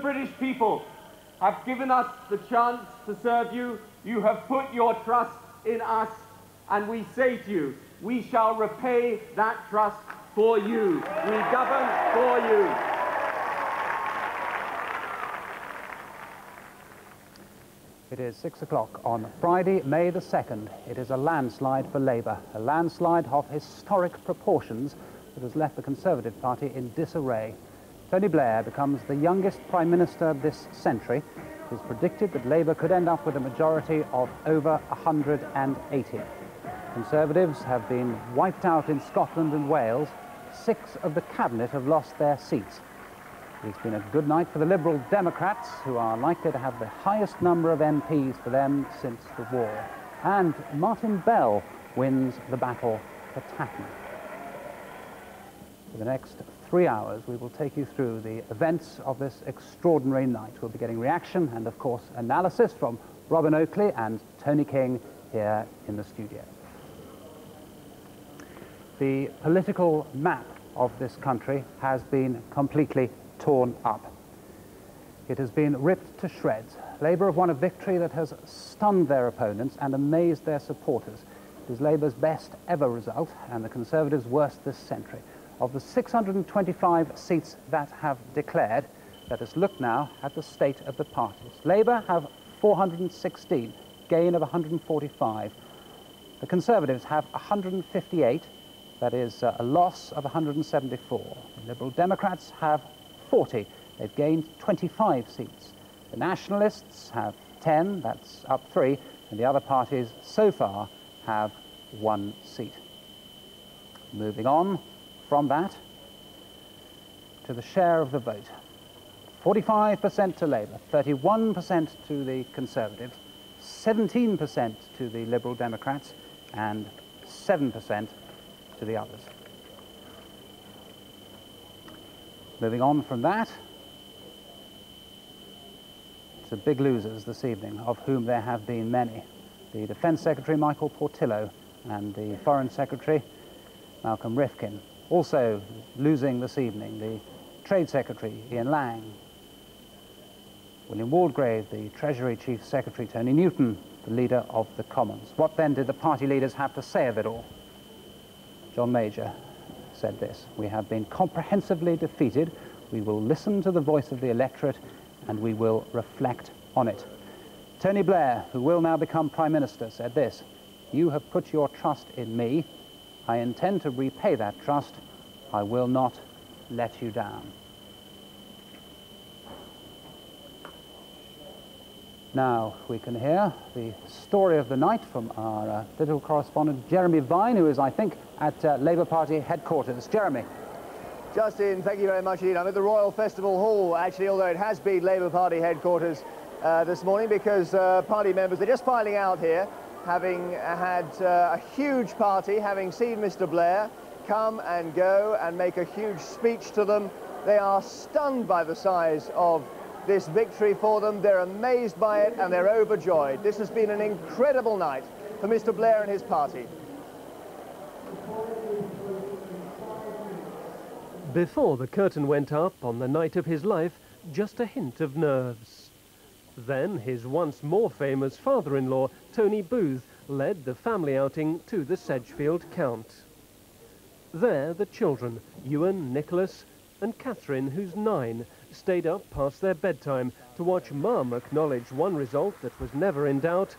British people have given us the chance to serve you. You have put your trust in us, and we say to you, we shall repay that trust for you. We govern for you. It is 6 o'clock on Friday, May the 2nd. It is a landslide for Labour, a landslide of historic proportions that has left the Conservative Party in disarray. Tony Blair becomes the youngest Prime Minister this century. It is predicted that Labour could end up with a majority of over 180. Conservatives have been wiped out in Scotland and Wales. 6 of the Cabinet have lost their seats. It's been a good night for the Liberal Democrats, who are likely to have the highest number of MPs for them since the war. And Martin Bell wins the battle for Tatton. For the next 3 hours, we will take you through the events of this extraordinary night. We'll be getting reaction and, of course, analysis from Robin Oakley and Tony King here in the studio. The political map of this country has been completely torn up. It has been ripped to shreds. Labour have won a victory that has stunned their opponents and amazed their supporters. It is Labour's best ever result and the Conservatives' worst this century. Of the 625 seats that have declared, let us look now at the state of the parties. Labour have 416, gain of 145. The Conservatives have 158, that is a loss of 174. The Liberal Democrats have 40. They've gained 25 seats. The Nationalists have 10, that's up 3, and the other parties so far have 1 seat. Moving on from that to the share of the vote. 45% to Labour, 31% to the Conservatives, 17% to the Liberal Democrats, and 7% to the others. Moving on from that to big losers this evening, of whom there have been many. The Defence Secretary, Michael Portillo, and the Foreign Secretary, Malcolm Rifkind. Also losing this evening, the Trade Secretary, Ian Lang, William Waldgrave, the Treasury Chief Secretary, Tony Newton, the Leader of the Commons. What then did the party leaders have to say of it all? John Major said this: "We have been comprehensively defeated. We will listen to the voice of the electorate and we will reflect on it." Tony Blair, who will now become Prime Minister, said this: "You have put your trust in me. I intend to repay that trust. I will not let you down." Now we can hear the story of the night from our political correspondent Jeremy Vine, who is, I think, at Labour Party headquarters. Jeremy. Justin, thank you very much indeed. I'm at the Royal Festival Hall, actually, although it has been Labour Party headquarters this morning, because party members are just filing out here, having had a huge party, having seen Mr. Blair come and go and make a huge speech to them. They are stunned by the size of this victory for them. They're amazed by it and they're overjoyed. This has been an incredible night for Mr. Blair and his party. Before the curtain went up on the night of his life, just a hint of nerves. Then his once more famous father-in-law, Tony Booth, led the family outing to the Sedgefield Count. There the children, Ewan, Nicholas and Catherine, who's 9, stayed up past their bedtime to watch Mum acknowledge one result that was never in doubt,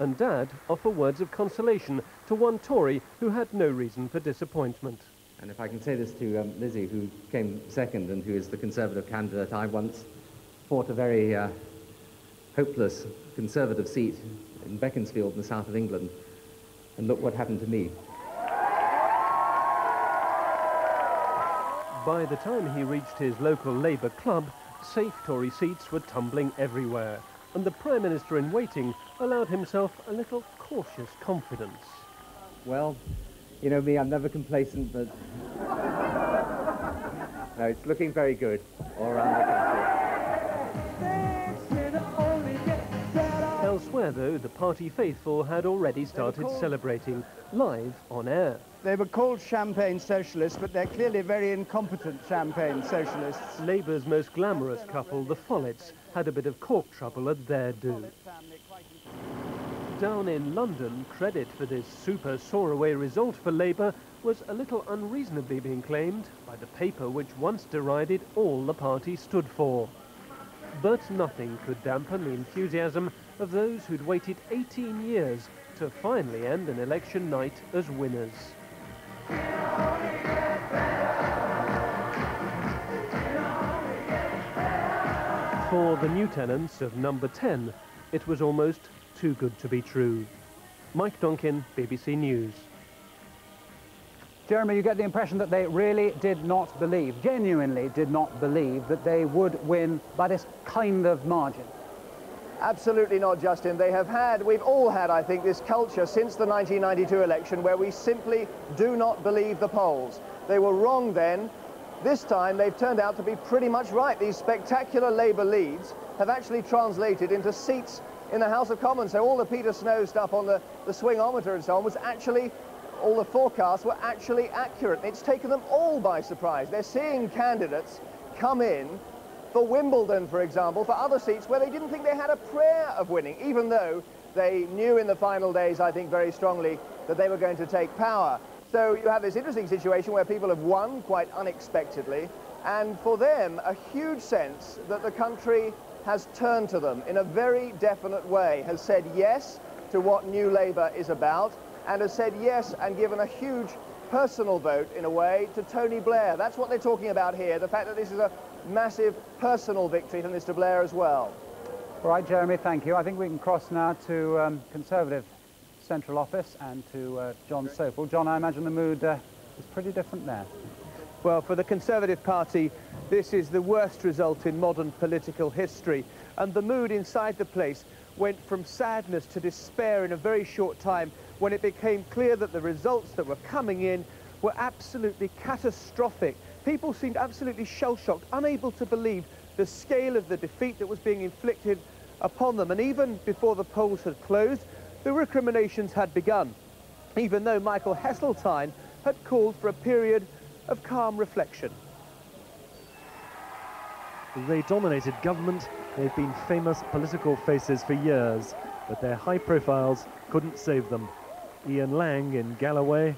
and Dad offer words of consolation to one Tory who had no reason for disappointment. And if I can say this to Lizzie, who came second and who is the Conservative candidate, I once fought a very hopeless Conservative seat in Beaconsfield in the south of England, and look what happened to me. By the time he reached his local Labour club, safe Tory seats were tumbling everywhere, and the Prime Minister in waiting allowed himself a little cautious confidence. Well, you know me, I'm never complacent, but no, it's looking very good all around the country. Elsewhere, where, though, the party faithful had already started celebrating live on air. They were called champagne socialists, but they're clearly very incompetent champagne socialists. Labour's most glamorous couple, the Follets, had a bit of cork trouble at their do. Down in London, credit for this super soar-away result for Labour was a little unreasonably being claimed by the paper which once derided all the party stood for. But nothing could dampen the enthusiasm of those who'd waited 18 years to finally end an election night as winners. For the new tenants of Number 10, it was almost too good to be true. Mike Donkin, BBC News. Jeremy, you get the impression that they really did not believe, genuinely did not believe, that they would win by this kind of margin. Absolutely not, Justin. They have had, we've all had, I think, this culture since the 1992 election where we simply do not believe the polls. They were wrong then. This time they've turned out to be pretty much right. These spectacular Labour leads have actually translated into seats in the House of Commons. So all the Peter Snow stuff on the swingometer and so on was actually, all the forecasts were actually accurate. It's taken them all by surprise. They're seeing candidates come in for Wimbledon, for example, for other seats where they didn't think they had a prayer of winning, even though they knew in the final days, I think very strongly, that they were going to take power. So you have this interesting situation where people have won quite unexpectedly, and for them, a huge sense that the country has turned to them in a very definite way, has said yes to what New Labour is about, and has said yes and given a huge personal vote, in a way, to Tony Blair. That's what they're talking about here, the fact that this is a massive personal victory for Mr. Blair as well. All right, Jeremy, thank you. I think we can cross now to Conservative Central Office and to John Sopel. John, I imagine the mood is pretty different there. Well, for the Conservative Party, this is the worst result in modern political history. And the mood inside the place went from sadness to despair in a very short time when it became clear that the results that were coming in were absolutely catastrophic. People seemed absolutely shell-shocked, unable to believe the scale of the defeat that was being inflicted upon them. And even before the polls had closed, the recriminations had begun, even though Michael Heseltine had called for a period of calm reflection. They dominated government. They've been famous political faces for years, but their high profiles couldn't save them. Ian Lang in Galloway,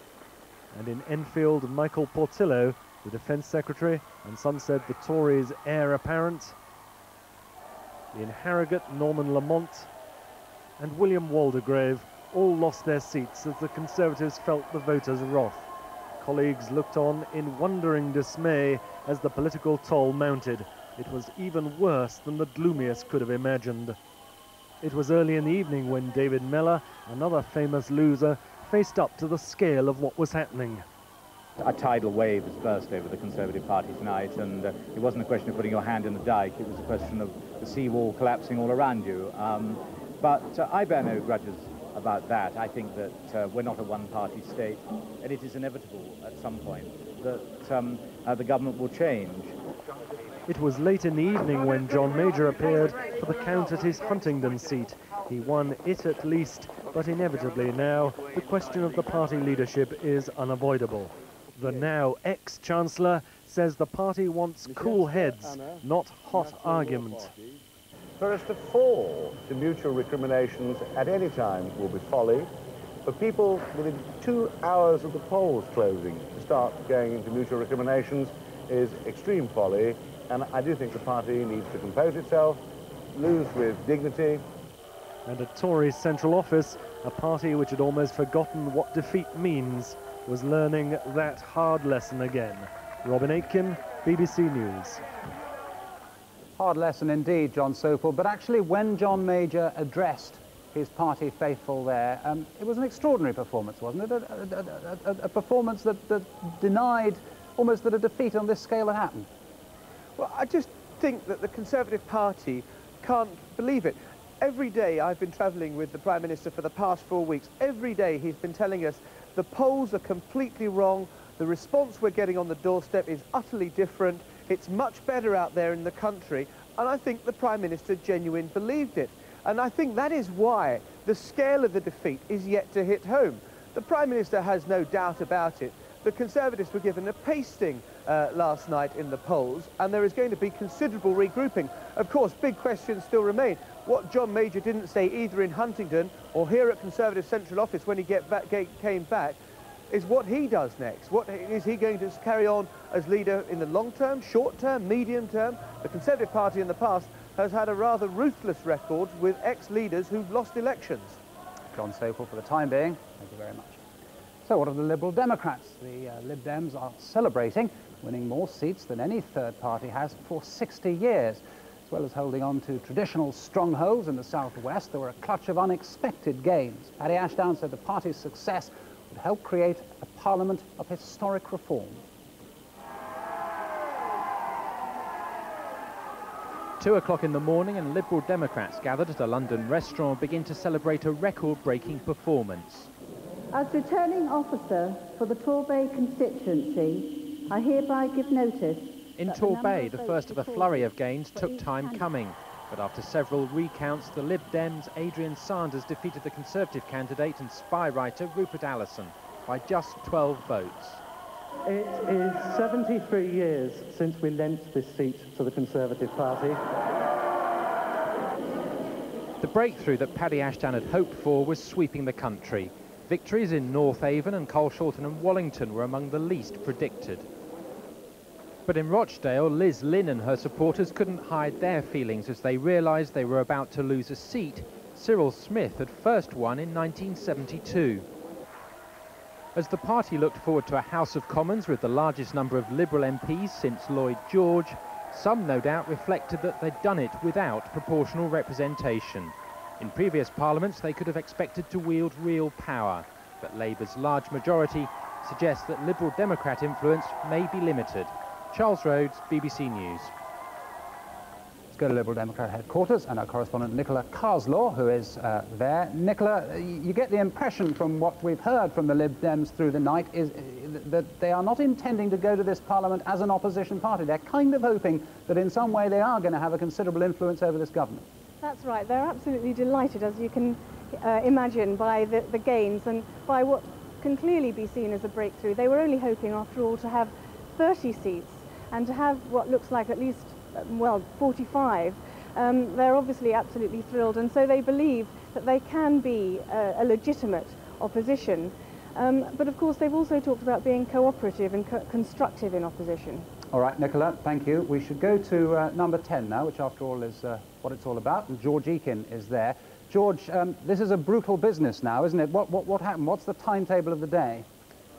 and in Enfield, Michael Portillo, the Defence Secretary, and some said the Tories' heir apparent. In Harrogate, Norman Lamont and William Waldgrave all lost their seats as the Conservatives felt the voters' wrath. Colleagues looked on in wondering dismay as the political toll mounted. It was even worse than the gloomiest could have imagined. It was early in the evening when David Mellor, another famous loser, faced up to the scale of what was happening. A tidal wave has burst over the Conservative Party tonight, and it wasn't a question of putting your hand in the dike, it was a question of the seawall collapsing all around you. But I bear no grudges about that. I think that we're not a one-party state, and it is inevitable at some point that the government will change. It was late in the evening when John Major appeared for the count at his Huntingdon seat. He won it at least, but inevitably now the question of the party leadership is unavoidable. The now ex-Chancellor says the party wants cool heads, not hot argument. For us to fall to mutual recriminations at any time will be folly, but people within 2 hours of the polls closing to start going into mutual recriminations is extreme folly, and I do think the party needs to compose itself, lose with dignity. And at Tory's central office, a party which had almost forgotten what defeat means was learning that hard lesson again. Robin Aitken, BBC News. Hard lesson indeed, John Sopel, but actually when John Major addressed his party faithful there, it was an extraordinary performance, wasn't it? A performance that denied almost that a defeat on this scale had happened. Well, I just think that the Conservative Party can't believe it. Every day I've been travelling with the Prime Minister for the past 4 weeks. Every day he's been telling us the polls are completely wrong, the response we're getting on the doorstep is utterly different, it's much better out there in the country, and I think the Prime Minister genuinely believed it. And I think that is why the scale of the defeat is yet to hit home. The Prime Minister has no doubt about it. The Conservatives were given a pasting last night in the polls, and there is going to be considerable regrouping. Of course, big questions still remain. What John Major didn't say either in Huntingdon or here at Conservative Central Office when he came back is what he does next. What is he going to carry on as leader in the long term, short term, medium term? The Conservative Party in the past has had a rather ruthless record with ex-leaders who've lost elections. John Sopel for the time being. Thank you very much. So what of the Liberal Democrats? The Lib Dems are celebrating, winning more seats than any third party has for 60 years. As well as holding on to traditional strongholds in the southwest, there were a clutch of unexpected gains. Paddy Ashdown said the party's success would help create a parliament of historic reform. £2 in the morning and Liberal Democrats gathered at a London restaurant begin to celebrate a record-breaking performance. As returning officer for the Torbay constituency, I hereby give notice. In Torbay, the first of a flurry of gains took time coming, but after several recounts, the Lib Dems' Adrian Sanders defeated the Conservative candidate and spy writer Rupert Allison by just 12 votes. It is 73 years since we lent this seat to the Conservative Party. The breakthrough that Paddy Ashdown had hoped for was sweeping the country. Victories in North Avon and Colshorton and Wallington were among the least predicted. But in Rochdale, Liz Lynn and her supporters couldn't hide their feelings as they realised they were about to lose a seat Cyril Smith had first won in 1972. As the party looked forward to a House of Commons with the largest number of Liberal MPs since Lloyd George, some no doubt reflected that they'd done it without proportional representation. In previous parliaments, they could have expected to wield real power, but Labour's large majority suggests that Liberal Democrat influence may be limited. Charles Rhodes, BBC News. Let's go to Liberal Democrat headquarters and our correspondent Nicola Carslaw, who is there. Nicola, you get the impression from what we've heard from the Lib Dems through the night is that they are not intending to go to this parliament as an opposition party. They're kind of hoping that in some way they are going to have a considerable influence over this government. That's right. They're absolutely delighted, as you can imagine, by the gains and by what can clearly be seen as a breakthrough. They were only hoping, after all, to have 30 seats and to have what looks like at least, well, 45. They're obviously absolutely thrilled, and so they believe that they can be a legitimate opposition. But of course, they've also talked about being cooperative and constructive in opposition. All right, Nicola, thank you. We should go to number 10 now, which after all is what it's all about, and George Eakin is there. George, this is a brutal business now, isn't it? What happened? What's the timetable of the day?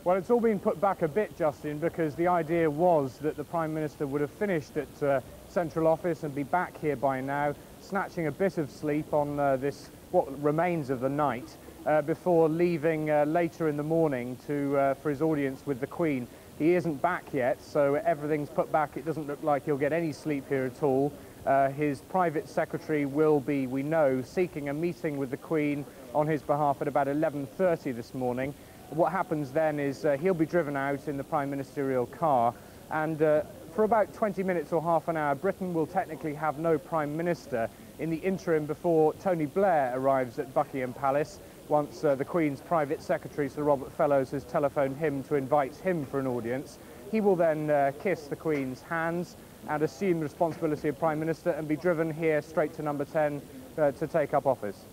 Well, it's all been put back a bit, Justin, because the idea was that the Prime Minister would have finished at Central Office and be back here by now, snatching a bit of sleep on this, what remains of the night, before leaving later in the morning to for his audience with the Queen. He isn't back yet, so everything's put back. It doesn't look like he'll get any sleep here at all. His private secretary will be, we know, seeking a meeting with the Queen on his behalf at about 11:30 this morning. What happens then is he'll be driven out in the Prime Ministerial car, and for about 20 minutes or half an hour, Britain will technically have no Prime Minister in the interim before Tony Blair arrives at Buckingham Palace, once the Queen's private secretary, Sir Robert Fellows, has telephoned him to invite him for an audience. He will then kiss the Queen's hands and assume the responsibility of Prime Minister and be driven here straight to number 10 to take up office.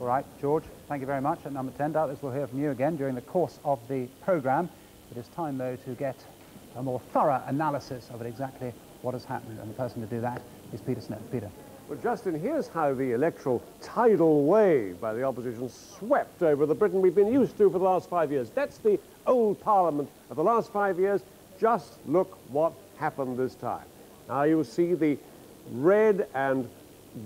All right, George, thank you very much. At number 10, doubtless we'll hear from you again during the course of the programme. It is time, though, to get a more thorough analysis of exactly what has happened, and the person to do that is Peter Snow. Peter. Well, Justin, here's how the electoral tidal wave by the opposition swept over the Britain we've been used to for the last 5 years. That's the old parliament of the last 5 years. Just look what happened this time. Now you see the red and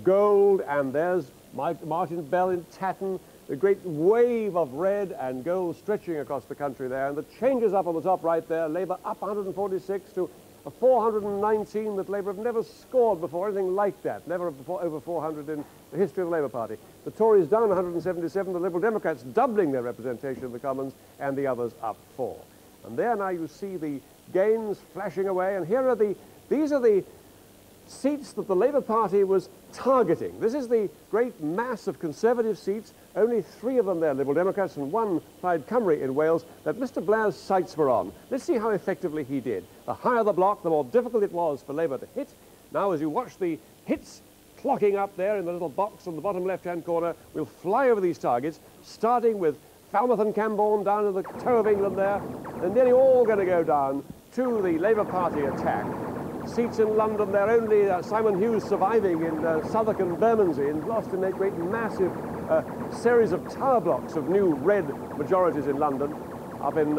gold, and there's Martin Bell in Tatton, the great wave of red and gold stretching across the country there, and the changes up on the top right there, Labour up 146 to 419 that Labour have never scored before, anything like that, never before, over 400 in the history of the Labour Party. The Tories down 177, the Liberal Democrats doubling their representation in the Commons, and the others up 4. And there now you see the gains flashing away, and here are these are the seats that the Labour Party was targeting. This is the great mass of Conservative seats, only 3 of them there, Liberal Democrats, and 1 Plaid Cymru in Wales, that Mr Blair's sights were on. Let's see how effectively he did. The higher the block, the more difficult it was for Labour to hit. Now, as you watch the hits clocking up there in the little box on the bottom left-hand corner, we'll fly over these targets, starting with Falmouth and Camborne down to the toe of England there. They're nearly all going to go down to the Labour Party attack. Seats in London, they're only Simon Hughes surviving in Southwark and Bermondsey, and lost in that great massive series of tower blocks of new red majorities in London, up in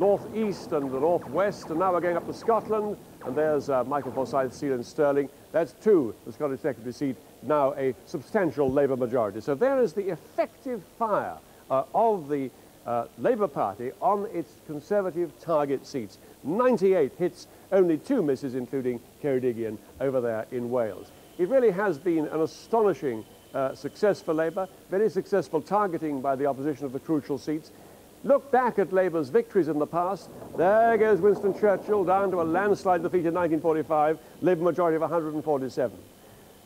north east and the north west, and now we're going up to Scotland, and there's Michael Forsyth's seat in Stirling. That's 2, the Scottish Deputy seat, now a substantial Labour majority. So there is the effective fire of the Labour Party on its Conservative target seats. 98 hits, only 2 misses, including Ceredigion over there in Wales. It really has been an astonishing success for Labour, very successful targeting by the opposition of the crucial seats. Look back at Labour's victories in the past. There goes Winston Churchill down to a landslide defeat in 1945, Labour majority of 147.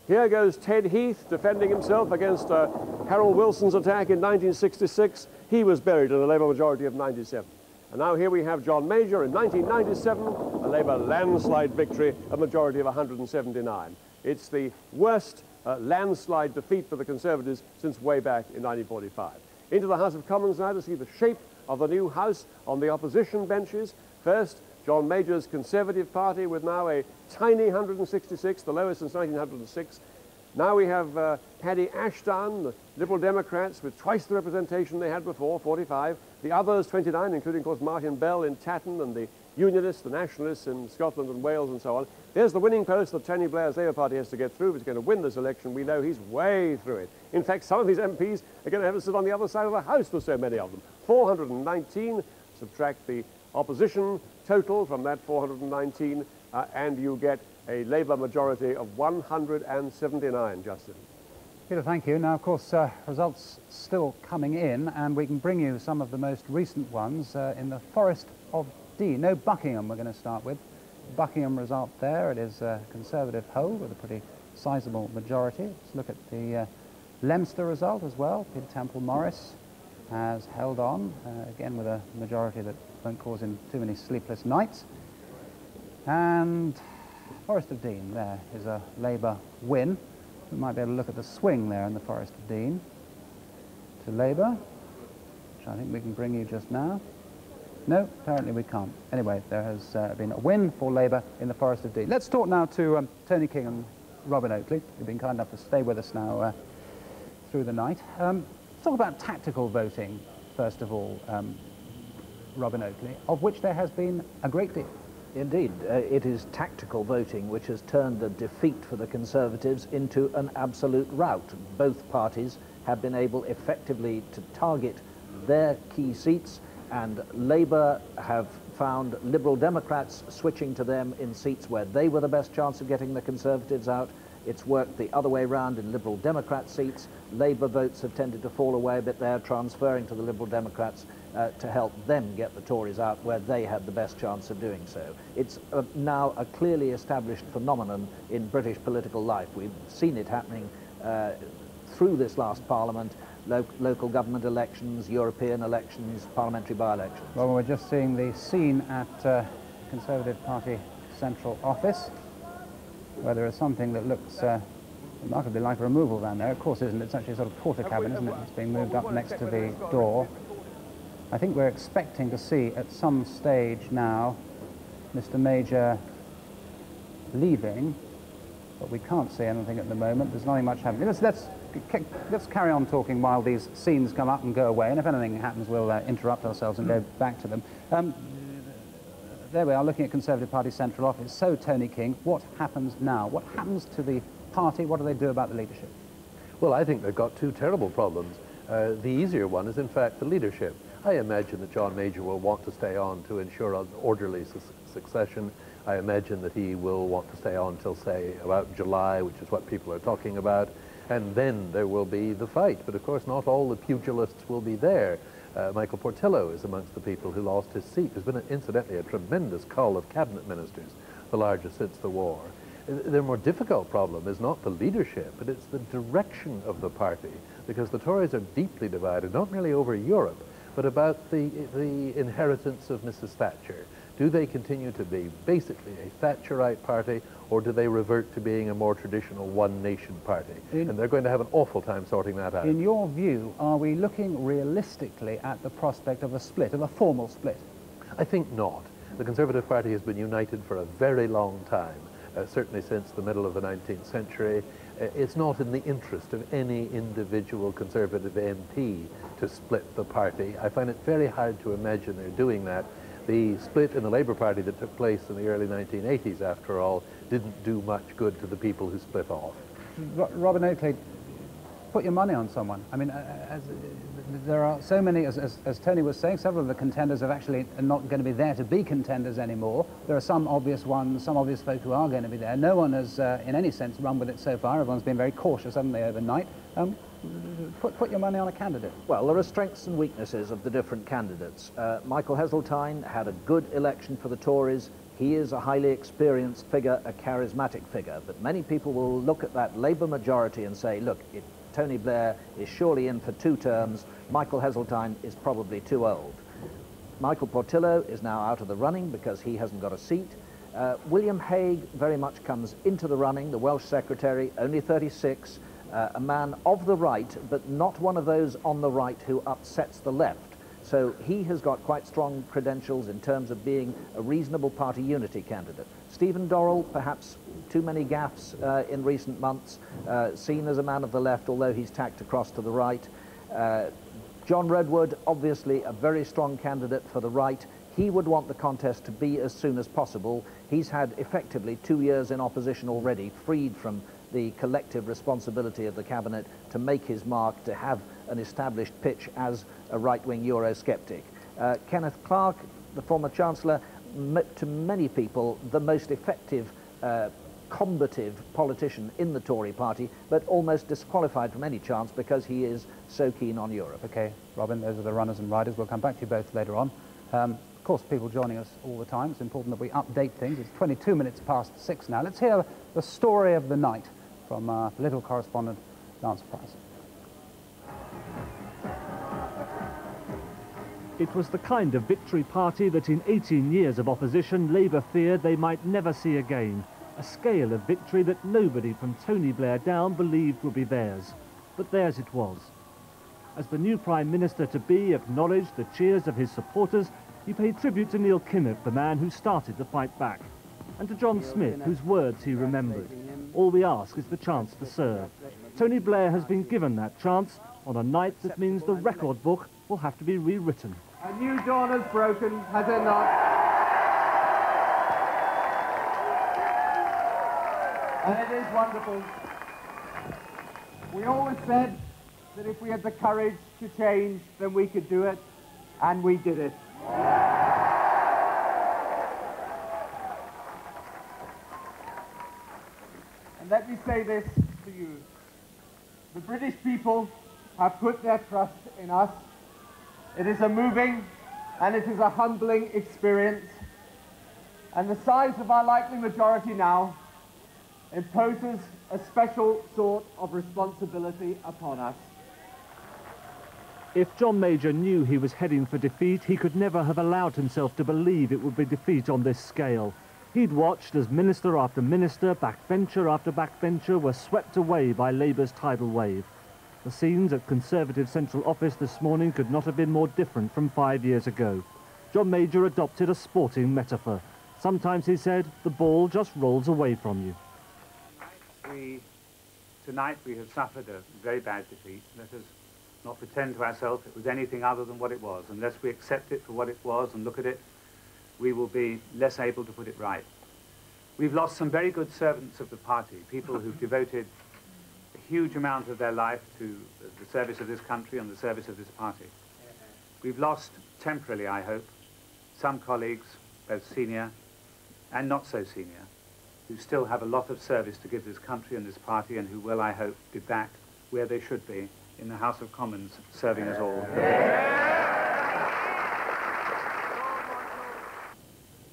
Here goes Ted Heath defending himself against Harold Wilson's attack in 1966. He was buried in a Labour majority of 97. And now here we have John Major in 1997, a Labour landslide victory, a majority of 179. It's the worst landslide defeat for the Conservatives since way back in 1945. Into the House of Commons now to see the shape of the new House on the opposition benches. First, John Major's Conservative Party with now a tiny 166, the lowest since 1906. Now we have Paddy Ashdown, the Liberal Democrats, with twice the representation they had before, 45. The others, 29, including, of course, Martin Bell in Tatton, and the Unionists, the Nationalists in Scotland and Wales, and so on. There's the winning post that Tony Blair's Labour Party has to get through. If he's going to win this election, we know he's way through it. In fact, some of these MPs are going to have to sit on the other side of the House for so many of them. 419, subtract the opposition total from that 419, and you get a Labour majority of 179, Justin. Peter, thank you. Now, of course, results still coming in, and we can bring you some of the most recent ones in the Forest of Dee. No, Buckingham we're going to start with. Buckingham result there. It is a Conservative hold with a pretty sizable majority. Let's look at the Leinster result as well. Peter Temple Morris has held on, again with a majority that won't cause him too many sleepless nights. And Forest of Dean, there is a Labour win. We might be able to look at the swing there in the Forest of Dean to Labour, which I think we can bring you just now. No, apparently we can't. Anyway, there has been a win for Labour in the Forest of Dean. Let's talk now to Tony King and Robin Oakley, who've been kind enough to stay with us now through the night. Talk about tactical voting, first of all, Robin Oakley, of which there has been a great deal. Indeed, it is tactical voting which has turned the defeat for the Conservatives into an absolute rout. Both parties have been able effectively to target their key seats, and Labour have found Liberal Democrats switching to them in seats where they were the best chance of getting the Conservatives out. It's worked the other way round in Liberal Democrat seats. Labour votes have tended to fall away, but they're transferring to the Liberal Democrats to help them get the Tories out where they had the best chance of doing so. It's now a clearly established phenomenon in British political life. We've seen it happening through this last Parliament, local government elections, European elections, parliamentary by-elections. Well, we're just seeing the scene at Conservative Party Central Office, where there is something that looks remarkably like a removal van there. Of course isn't, it's actually a sort of porter cabin, isn't it? It's being moved up next to the door. I think we're expecting to see at some stage now Mr Major leaving, but we can't see anything at the moment. There's nothing much happening. Let's carry on talking while these scenes come up and go away, and if anything happens we'll interrupt ourselves and go back to them. There we are, looking at Conservative Party Central Office. So, Tony King, what happens now? What happens to the party? What do they do about the leadership? Well, I think they've got 2 terrible problems. The easier one is, in fact, the leadership. I imagine that John Major will want to stay on to ensure an orderly succession. I imagine that he will want to stay on till, say, about July, which is what people are talking about. And then there will be the fight. But, of course, not all the pugilists will be there. Michael Portillo is amongst the people who lost his seat. There's been, incidentally, a tremendous cull of cabinet ministers, the largest since the war. The more difficult problem is not the leadership, but it's the direction of the party, because the Tories are deeply divided, not merely over Europe, but about the inheritance of Mrs. Thatcher. Do they continue to be basically a Thatcherite party, or do they revert to being a more traditional one-nation party? And they're going to have an awful time sorting that out. In your view, are we looking realistically at the prospect of a split, of a formal split? I think not. The Conservative Party has been united for a very long time, certainly since the middle of the 19th century. It's not in the interest of any individual Conservative MP to split the party. I find it very hard to imagine they're doing that. The split in the Labour Party that took place in the early 1980s, after all, didn't do much good to the people who split off. Robin Oakley, put your money on someone. I mean, there are so many, as Tony was saying, several of the contenders are actually not going to be there to be contenders anymore. There are some obvious ones, some obvious folk who are going to be there. No one has, in any sense, run with it so far. Everyone's been very cautious, haven't they, overnight. Put your money on a candidate. Well, there are strengths and weaknesses of the different candidates. Michael Heseltine had a good election for the Tories. He is a highly experienced figure, a charismatic figure. But many people will look at that Labour majority and say, look, Tony Blair is surely in for two terms. Michael Heseltine is probably too old. Michael Portillo is now out of the running because he hasn't got a seat. William Hague very much comes into the running, the Welsh secretary, only 36. A man of the right, but not one of those on the right who upsets the left. So he has got quite strong credentials in terms of being a reasonable party unity candidate. Stephen Dorrell, perhaps too many gaffes in recent months, seen as a man of the left, although he's tacked across to the right. John Redwood, obviously a very strong candidate for the right. He would want the contest to be as soon as possible. He's had effectively 2 years in opposition already, freed from the collective responsibility of the cabinet to make his mark, to have an established pitch as a right-wing Eurosceptic. Kenneth Clark, the former Chancellor, to many people the most effective combative politician in the Tory party, but almost disqualified from any chance because he is so keen on Europe. Okay, Robin, those are the runners and riders. We'll come back to you both later on. Of course, people joining us all the time. It's important that we update things. It's 22 minutes past six now. Let's hear the story of the night from our political correspondent, Lance Price. It was the kind of victory party that in 18 years of opposition, Labour feared they might never see again. A scale of victory that nobody from Tony Blair down believed would be theirs. But theirs it was. As the new Prime Minister-to-be acknowledged the cheers of his supporters, he paid tribute to Neil Kinnock, the man who started the fight back, and to John Smith, whose words he remembered. All we ask is the chance to serve. Tony Blair has been given that chance on a night that means the record book will have to be rewritten. A new dawn has broken, has it not? And it is wonderful. We always said that if we had the courage to change, then we could do it, and we did it. Let me say this to you. The British people have put their trust in us. It is a moving and it is a humbling experience. And the size of our likely majority now imposes a special sort of responsibility upon us. If John Major knew he was heading for defeat, he could never have allowed himself to believe it would be defeat on this scale. He'd watched as minister after minister, backbencher after backbencher were swept away by Labour's tidal wave. The scenes at Conservative Central Office this morning could not have been more different from 5 years ago. John Major adopted a sporting metaphor. Sometimes, he said, the ball just rolls away from you. Tonight we have suffered a very bad defeat. Let us not pretend to ourselves it was anything other than what it was. Unless we accept it for what it was and look at it, we will be less able to put it right. We've lost some very good servants of the party, people who've devoted a huge amount of their life to the service of this country and the service of this party. We've lost, temporarily I hope, some colleagues, both senior and not so senior, who still have a lot of service to give this country and this party and who will, I hope, be back where they should be, in the House of Commons, serving us all.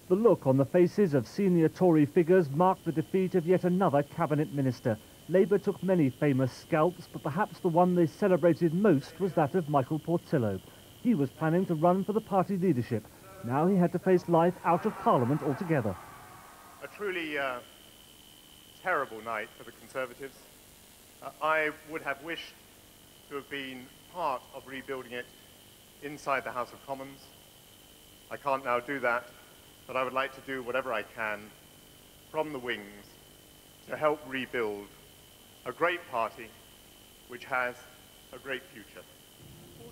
The look on the faces of senior Tory figures marked the defeat of yet another cabinet minister. Labour took many famous scalps, but perhaps the one they celebrated most was that of Michael Portillo. He was planning to run for the party leadership. Now he had to face life out of Parliament altogether. A truly terrible night for the Conservatives. I would have wished to have been part of rebuilding it inside the House of Commons. I can't now do that, but I would like to do whatever I can from the wings to help rebuild a great party which has a great future.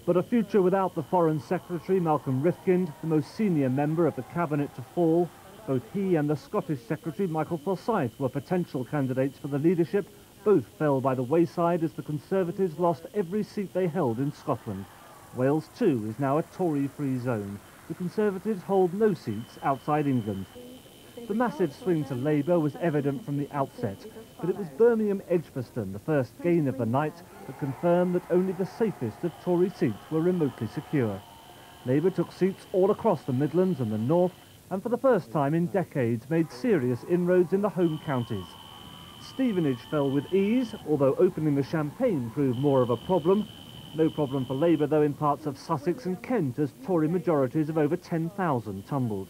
But a future without the Foreign Secretary, Malcolm Rifkind, the most senior member of the Cabinet to fall. Both he and the Scottish Secretary, Michael Forsyth, were potential candidates for the leadership. Both fell by the wayside as the Conservatives lost every seat they held in Scotland. Wales, too, is now a Tory-free zone. The Conservatives hold no seats outside England. The massive swing to Labour was evident from the outset, but it was Birmingham Edgbaston, the first gain of the night, that confirmed that only the safest of Tory seats were remotely secure. Labour took seats all across the Midlands and the North, and for the first time in decades made serious inroads in the home counties. Stevenage fell with ease, although opening the champagne proved more of a problem. No problem for Labour, though, in parts of Sussex and Kent, as Tory majorities of over 10,000 tumbled.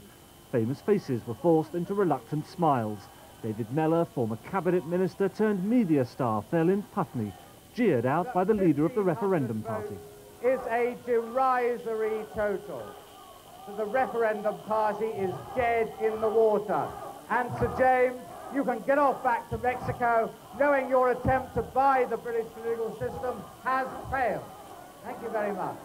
Famous faces were forced into reluctant smiles. David Mellor, former cabinet minister turned media star, fell in Putney, jeered out by the leader of the referendum party. It's a derisory total. The referendum party is dead in the water. And Sir James, you can get off back to Mexico, knowing your attempt to buy the British political system has failed. Thank you very much.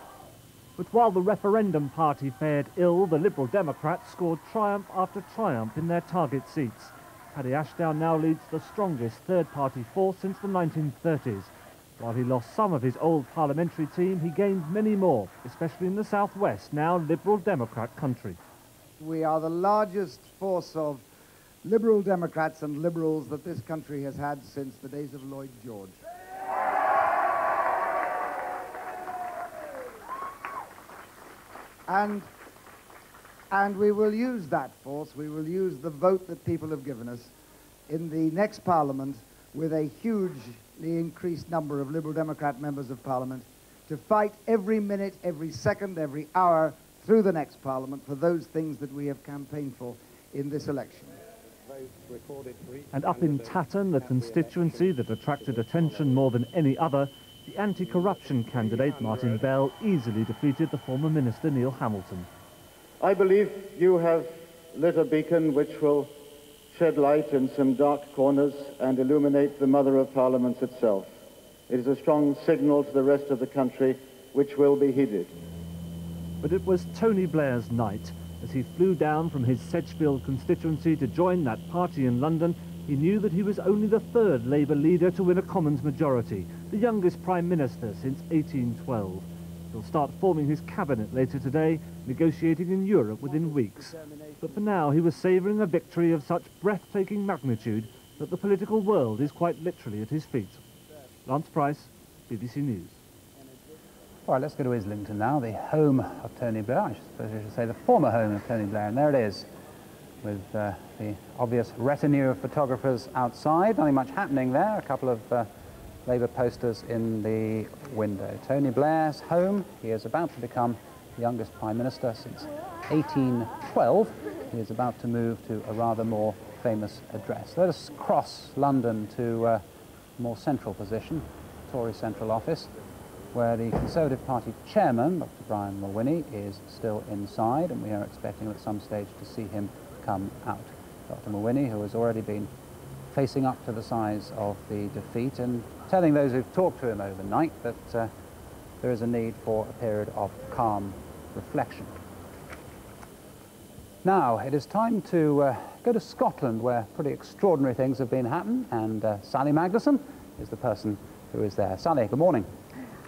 But while the referendum party fared ill, the Liberal Democrats scored triumph after triumph in their target seats. Paddy Ashdown now leads the strongest third-party force since the 1930s. While he lost some of his old parliamentary team, he gained many more, especially in the southwest, now Liberal Democrat country. We are the largest force of Liberal Democrats and Liberals that this country has had since the days of Lloyd George. And we will use that force, we will use the vote that people have given us in the next Parliament with a hugely increased number of Liberal Democrat members of Parliament to fight every minute, every second, every hour through the next Parliament for those things that we have campaigned for in this election. And up in Tatton, the constituency that attracted attention more than any other, the anti-corruption candidate Martin Bell easily defeated the former minister Neil Hamilton. I believe you have lit a beacon which will shed light in some dark corners and illuminate the Mother of Parliaments itself. It is a strong signal to the rest of the country which will be heeded. But it was Tony Blair's night. As he flew down from his Sedgefield constituency to join that party in London, he knew that he was only the third Labour leader to win a Commons majority, the youngest Prime Minister since 1812. He'll start forming his cabinet later today, negotiating in Europe within weeks. But for now, he was savouring a victory of such breathtaking magnitude that the political world is quite literally at his feet. Lance Price, BBC News. All right, let's go to Islington now, the home of Tony Blair. I suppose I should say the former home of Tony Blair, and there it is, with the obvious retinue of photographers outside. Nothing much happening there, a couple of Labour posters in the window. Tony Blair's home. He is about to become the youngest Prime Minister since 1812. He is about to move to a rather more famous address. Let us cross London to a more central position, Tory Central Office, where the Conservative Party chairman, Dr. Brian Mulwinney, is still inside, and we are expecting at some stage to see him come out. Dr. Mulwinney, who has already been facing up to the size of the defeat and telling those who've talked to him overnight that there is a need for a period of calm reflection. Now, it is time to go to Scotland, where pretty extraordinary things have been happening, and Sally Magnusson is the person who is there. Sally, good morning.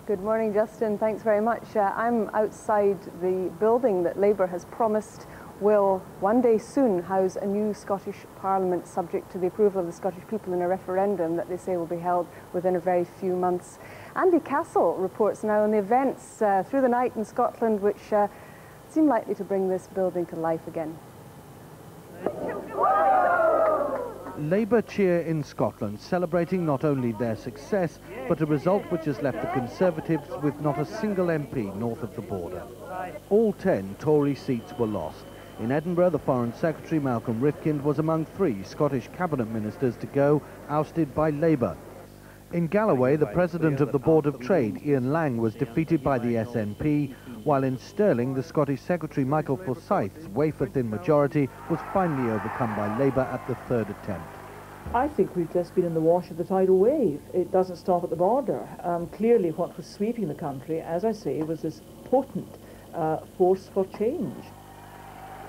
Good morning, Justin. Thanks very much. I'm outside the building that Labour has promised will one day soon house a new Scottish Parliament, subject to the approval of the Scottish people in a referendum that they say will be held within a very few months. Andy Castle reports now on the events through the night in Scotland, which seem likely to bring this building to life again. Labour cheer in Scotland, celebrating not only their success, but a result which has left the Conservatives with not a single MP north of the border. All 10 Tory seats were lost. In Edinburgh, the Foreign Secretary, Malcolm Rifkind, was among 3 Scottish Cabinet Ministers to go, ousted by Labour. In Galloway, the President of the Board of Trade, Ian Lang, was defeated by the SNP, while in Stirling, the Scottish Secretary, Michael Forsyth's wafer-thin majority was finally overcome by Labour at the 3rd attempt. I think we've just been in the wash of the tidal wave. It doesn't stop at the border. Clearly what was sweeping the country, as I say, was this potent force for change.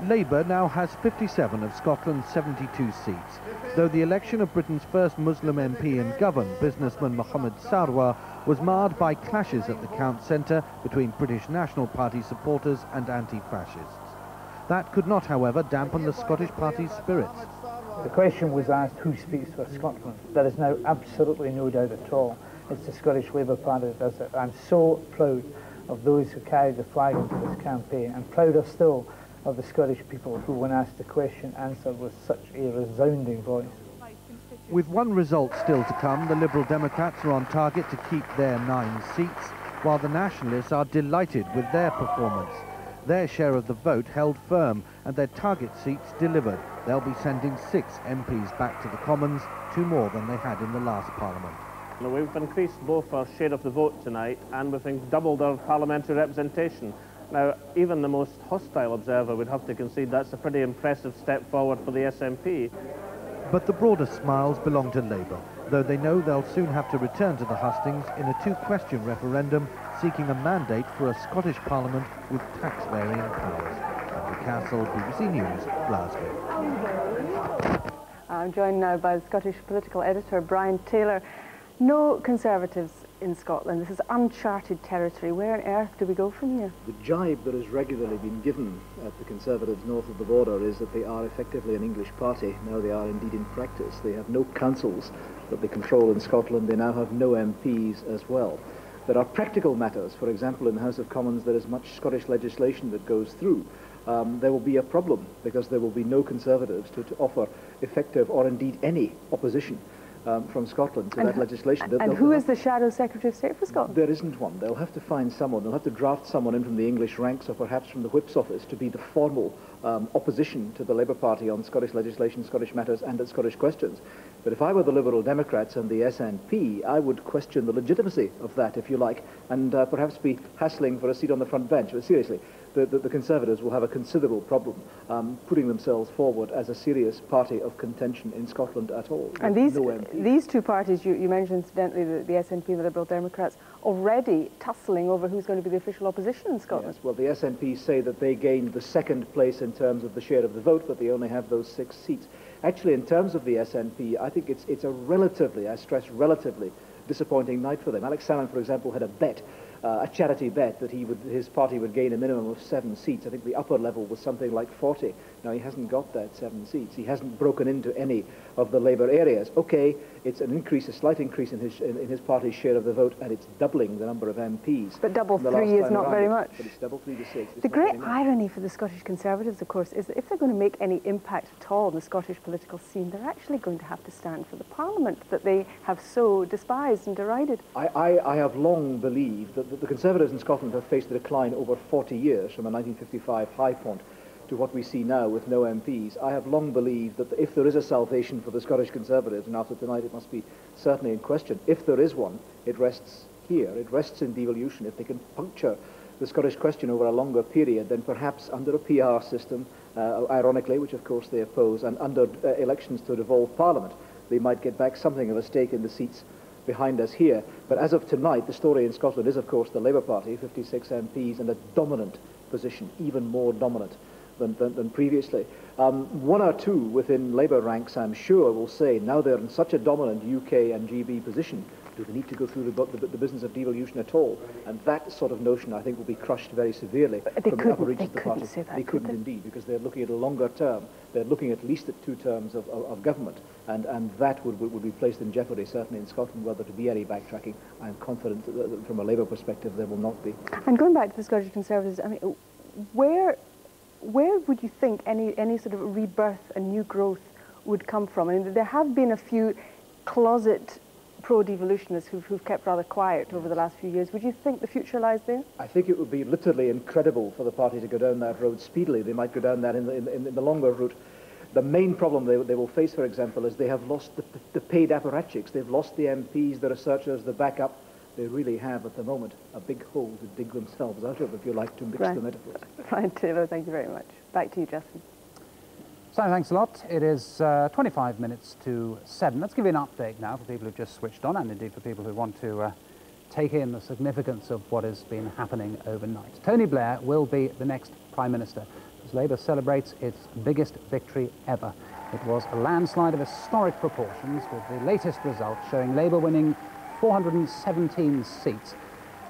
Labour now has 57 of Scotland's 72 seats, though the election of Britain's first Muslim MP and Govan, businessman Mohammed Sarwar, was marred by clashes at the count centre between British National Party supporters and anti-fascists. That could not, however, dampen the Scottish Party's spirits. The question was asked, who speaks for Scotland? There is now absolutely no doubt at all. It's the Scottish Labour Party that does it. I'm so proud of those who carried the flag into this campaign, and prouder still of the Scottish people who, when asked the question, answered with such a resounding voice. With one result still to come, the Liberal Democrats are on target to keep their 9 seats, while the Nationalists are delighted with their performance. Their share of the vote held firm, and their target seats delivered. They'll be sending 6 MPs back to the Commons, 2 more than they had in the last Parliament. We've increased both our share of the vote tonight, and we've doubled our parliamentary representation. Now, even the most hostile observer would have to concede that's a pretty impressive step forward for the SNP. But the broader smiles belong to Labour, though they know they'll soon have to return to the hustings in a 2-question referendum seeking a mandate for a Scottish Parliament with tax-varying powers. Andrew Castle, BBC News, Glasgow. I'm joined now by the Scottish political editor, Brian Taylor. No Conservatives in Scotland. This is uncharted territory. Where on earth do we go from here? The jibe that has regularly been given at the Conservatives north of the border is that they are effectively an English party. Now they are indeed in practice. They have no councils that they control in Scotland. They now have no MPs as well. There are practical matters. For example, in the House of Commons, there is much Scottish legislation that goes through. There will be a problem because there will be no Conservatives to offer effective or indeed any opposition from Scotland to that legislation. And who is the Shadow Secretary of State for Scotland? There isn't one. They'll have to find someone. They'll have to draft someone in from the English ranks or perhaps from the Whip's office to be the formal opposition to the Labour Party on Scottish legislation, Scottish matters and at Scottish questions. But if I were the Liberal Democrats and the SNP, I would question the legitimacy of that, if you like, and perhaps be hassling for a seat on the front bench. But seriously, the Conservatives will have a considerable problem putting themselves forward as a serious party of contention in Scotland at all. And these 2 parties, you mentioned incidentally, the SNP and the Liberal Democrats, already tussling over who's going to be the official opposition in Scotland. Yes, well, the SNP say that they gained the 2nd place in terms of the share of the vote, but they only have those 6 seats. Actually, in terms of the SNP, I think it's a relatively, I stress relatively, disappointing night for them. Alex Salmond, for example, had a bet, a charity bet, that his party would gain a minimum of 7 seats. I think the upper level was something like 40. Now, he hasn't got that 7 seats. He hasn't broken into any of the Labour areas. OK, it's an increase, a slight increase in his party's share of the vote, and it's doubling the number of MPs. But double 3 is not very much. But it's double 3 to 6. The great irony for the Scottish Conservatives, of course, is that if they're going to make any impact at all in the Scottish political scene, they're actually going to have to stand for the Parliament that they have so despised and derided. I have long believed that the Conservatives in Scotland have faced a decline over 40 years, from the 1955 high point to what we see now with no MPs. I have long believed that if there is a salvation for the Scottish Conservatives, and after tonight it must be certainly in question, if there is one, it rests here. It rests in devolution. If they can puncture the Scottish question over a longer period, then perhaps under a PR system, ironically, which of course they oppose, and under elections to devolve Parliament, they might get back something of a stake in the seats behind us here. But as of tonight, the story in Scotland is, of course, the Labour Party, 56 MPs, and a dominant position, even more dominant than previously. 1 or 2 within Labour ranks, I'm sure, will say, now they're in such a dominant UK and GB position, do they need to go through the business of devolution at all? And that sort of notion, I think, will be crushed very severely from the upper reaches of the party. They couldn't indeed, because they're looking at a longer term. They're looking at least at 2 terms of government, and that would be placed in jeopardy, certainly in Scotland. Whether to be any backtracking, I'm confident that from a Labour perspective there will not be. And going back to the Scottish Conservatives, I mean, where would you think any sort of rebirth and new growth would come from. I mean, there have been a few closet pro-devolutioners who've kept rather quiet over the last few years. Would you think the future lies there? I think it would be literally incredible for the party to go down that road speedily. They might go down that in the longer route. The main problem they will face, for example, is they have lost the paid apparatchiks. They've lost the MPs, the researchers, the backup. They really have, at the moment, a big hole to dig themselves out of, if you like, to mix the metaphors. Brian Taylor, thank you very much. Back to you, Justin. So thanks a lot. It is 25 minutes to 7. Let's give you an update now for people who've just switched on, and indeed for people who want to take in the significance of what has been happening overnight. Tony Blair will be the next Prime Minister, as Labour celebrates its biggest victory ever. It was a landslide of historic proportions, with the latest result showing Labour winning 417 seats.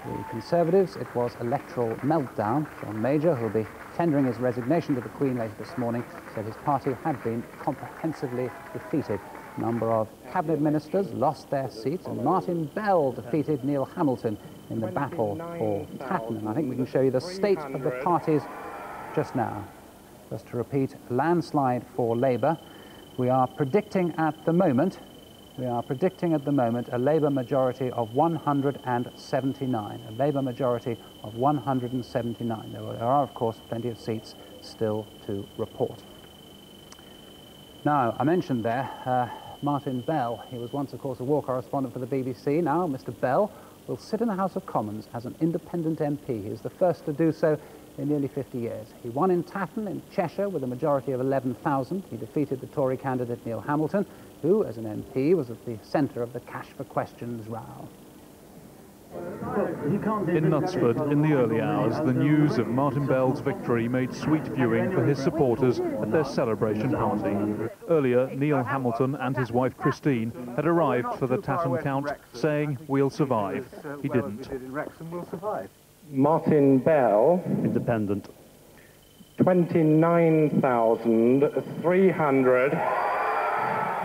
The Conservatives, it was electoral meltdown. John Major, who will be tendering his resignation to the Queen later this morning, said his party had been comprehensively defeated. A number of cabinet ministers lost their seats, and Martin Bell defeated Neil Hamilton in the battle for Tatton. And I think we can show you the state of the parties just now. Just to repeat, landslide for Labour. We are predicting at the moment a Labour majority of 179. A Labour majority of 179. There are, of course, plenty of seats still to report. Now, I mentioned there Martin Bell. He was once, of course, a war correspondent for the BBC. Now, Mr. Bell will sit in the House of Commons as an independent MP. He is the first to do so in nearly 50 years. He won in Tatton in Cheshire with a majority of 11,000. He defeated the Tory candidate Neil Hamilton, who, as an MP, was at the centre of the Cash for Questions row. In Knutsford, in the early hours, the news of Martin Bell's victory made sweet viewing for his supporters at their celebration party. Earlier, Neil Hamilton and his wife Christine had arrived for the Tatton count, saying, "We'll survive." He didn't. Martin Bell, independent, 29,300.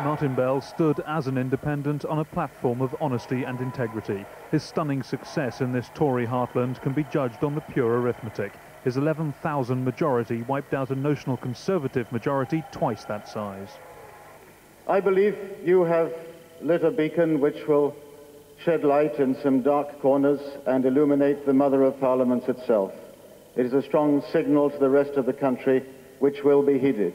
Martin Bell stood as an independent on a platform of honesty and integrity. His stunning success in this Tory heartland can be judged on the pure arithmetic. His 11,000 majority wiped out a notional Conservative majority twice that size. I believe you have lit a beacon which will shed light in some dark corners and illuminate the Mother of Parliaments itself. It is a strong signal to the rest of the country which will be heeded.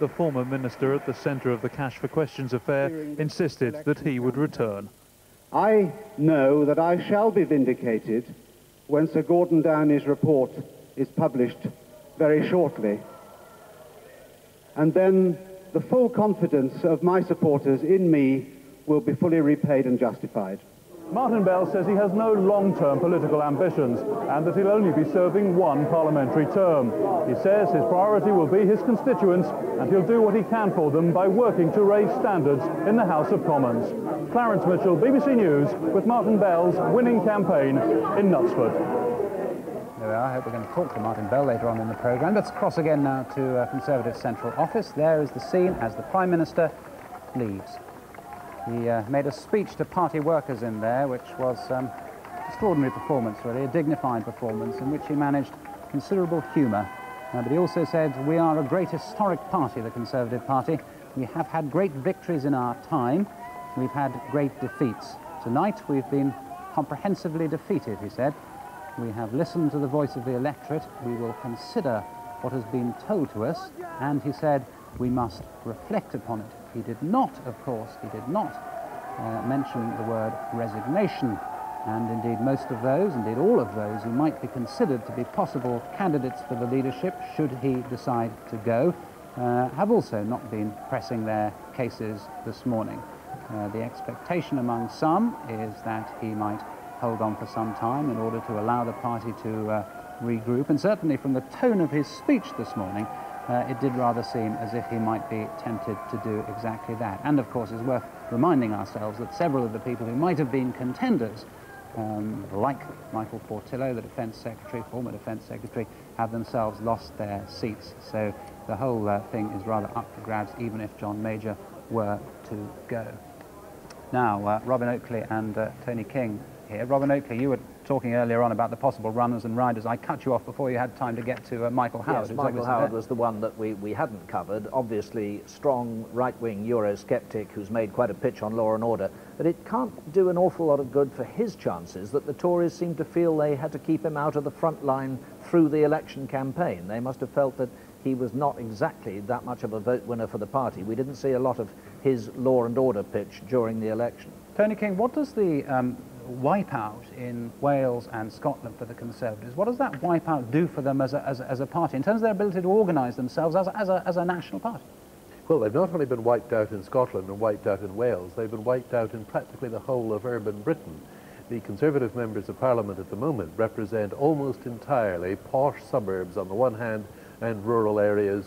The former minister at the centre of the Cash for Questions affair insisted that he would return. I know that I shall be vindicated when Sir Gordon Downey's report is published very shortly. And then the full confidence of my supporters in me will be fully repaid and justified. Martin Bell says he has no long-term political ambitions and that he'll only be serving one parliamentary term. He says his priority will be his constituents and he'll do what he can for them by working to raise standards in the House of Commons. Clarence Mitchell, BBC News, with Martin Bell's winning campaign in Knutsford. There we are. I hope we're going to talk to Martin Bell later on in the programme. Let's cross again now to Conservative Central Office. There is the scene as the Prime Minister leaves. He made a speech to party workers in there, which was an extraordinary performance, really, a dignified performance in which he managed considerable humour. But he also said, "We are a great historic party, the Conservative Party. We have had great victories in our time. We've had great defeats. Tonight we've been comprehensively defeated," he said. "We have listened to the voice of the electorate. We will consider what has been told to us." And he said, "We must reflect upon it." He did not, of course, mention the word resignation. And indeed, most of those, indeed all of those, who might be considered to be possible candidates for the leadership, should he decide to go, have also not been pressing their cases this morning. The expectation among some is that he might hold on for some time in order to allow the party to regroup. And certainly from the tone of his speech this morning, it did rather seem as if he might be tempted to do exactly that. And, of course, it's worth reminding ourselves that several of the people who might have been contenders, like Michael Portillo, the Defence Secretary, former Defence Secretary, have themselves lost their seats. So the whole thing is rather up for grabs, even if John Major were to go. Now, Robin Oakley and Tony King here. Robin Oakley, you were talking earlier on about the possible runners and riders, I cut you off before you had time to get to Michael Howard. Yes, Michael Howard was the one that we hadn't covered. Obviously, strong right-wing Eurosceptic who's made quite a pitch on Law and Order, but it can't do an awful lot of good for his chances that the Tories seem to feel they had to keep him out of the front line through the election campaign. They must have felt that he was not exactly that much of a vote winner for the party. We didn't see a lot of his Law and Order pitch during the election. Tony King, what does the wipeout in Wales and Scotland for the Conservatives, what does that wipeout do for them as a party, in terms of their ability to organise themselves as a national party? Well, they've not only been wiped out in Scotland and wiped out in Wales, they've been wiped out in practically the whole of urban Britain. The Conservative members of Parliament at the moment represent almost entirely posh suburbs on the one hand, and rural areas